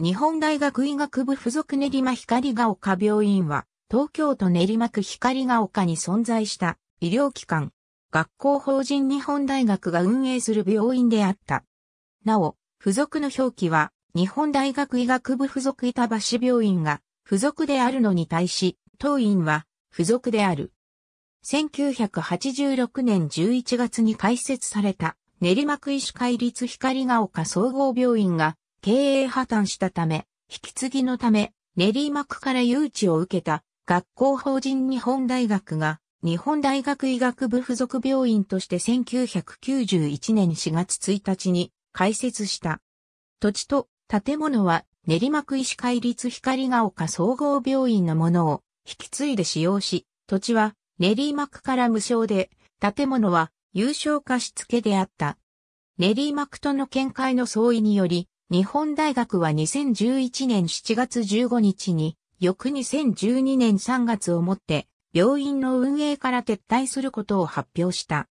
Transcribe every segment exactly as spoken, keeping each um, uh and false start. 日本大学医学部附属練馬光が丘病院は、東京都練馬区光が丘に存在した医療機関、学校法人日本大学が運営する病院であった。なお、附属の表記は、日本大学医学部附属板橋病院が附属であるのに対し、当院は附属である。せんきゅうひゃくはちじゅうろくねんじゅういちがつに開設された練馬区医師会立光が丘総合病院が経営破綻したため、引き継ぎのため、練馬区から誘致を受けた学校法人日本大学が日本大学医学部附属病院としてせんきゅうひゃくきゅうじゅういちねんしがつついたちに開設した。土地と建物は練馬区医師会立光が丘総合病院のものを引き継いで使用し、土地は練馬区から無償で、建物は有償貸付であった。練馬区との見解の相違により、日本大学はにせんじゅういちねんしちがつじゅうごにちに、翌にせんじゅうにねんさんがつをもって、病院の運営から撤退することを発表した。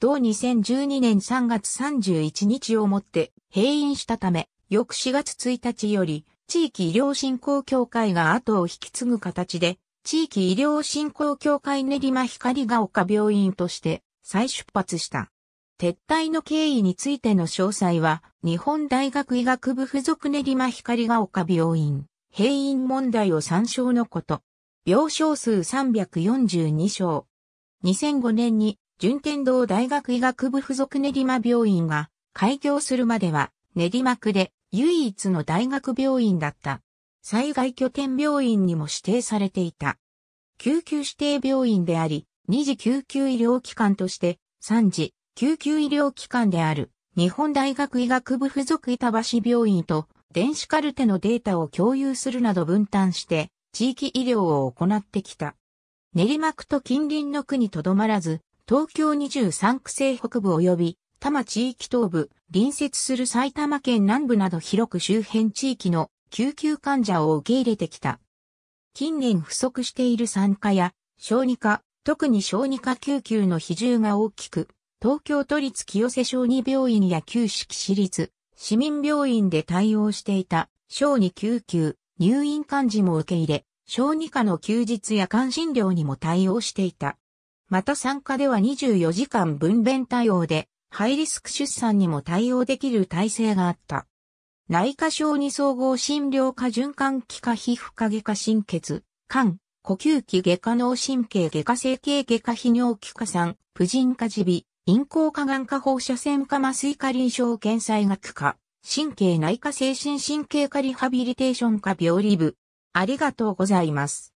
同にせんじゅうにねんさんがつさんじゅういちにちをもって閉院したため、翌しがつついたちより、地域医療振興協会が後を引き継ぐ形で、地域医療振興協会練馬光が丘病院として再出発した。撤退の経緯についての詳細は、日本大学医学部附属練馬光が丘病院、閉院問題を参照のこと。病床数さんびゃくよんじゅうに床。にせんごねんに順天堂大学医学部附属練馬病院が開業するまでは練馬区で唯一の大学病院だった。災害拠点病院にも指定されていた。救急指定病院であり、に次救急医療機関として、さん次救急医療機関である日本大学医学部附属板橋病院と電子カルテのデータを共有するなど分担して地域医療を行ってきた。練馬区と近隣の区にとどまらず、東京にじゅうさん区西北部及び多摩地域東部、隣接する埼玉県南部など広く周辺地域の救急患者を受け入れてきた。近年不足している産科や小児科、特に小児科救急の比重が大きく、東京都立清瀬小児病院や旧式市立、市民病院で対応していた小児救急、入院患児も受け入れ、小児科の休日や関心療にも対応していた。また産科ではにじゅうよじかん分娩対応で、ハイリスク出産にも対応できる体制があった。内科小児総合診療科循環器科皮膚科外科心血、肝、呼吸器外科脳神経外科整形外科泌尿器科産、婦人科耳鼻、咽喉科眼科放射線科麻酔科臨床検査医学科、神経内科精神神経科リハビリテーション科病理部。ありがとうございます。